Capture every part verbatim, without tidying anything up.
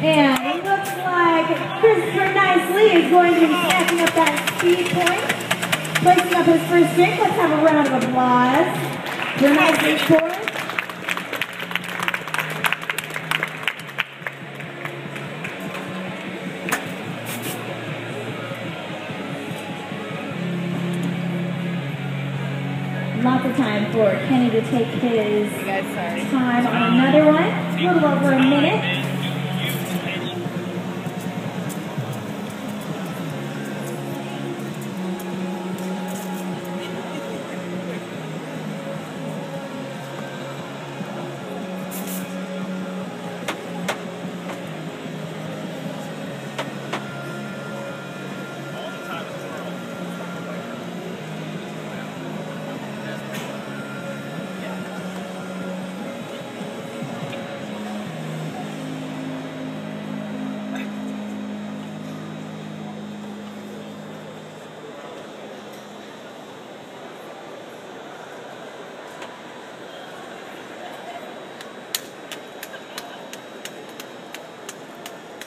And it looks like Christopher Nicely is going to be snacking up that speed point, placing up his first drink. Let's have a round of applause for Nicely scores. Lots of time for Kenny to take his time on another one. A little over a minute.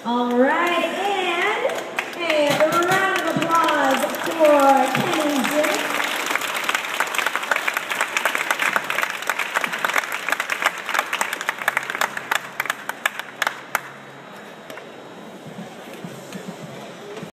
All right.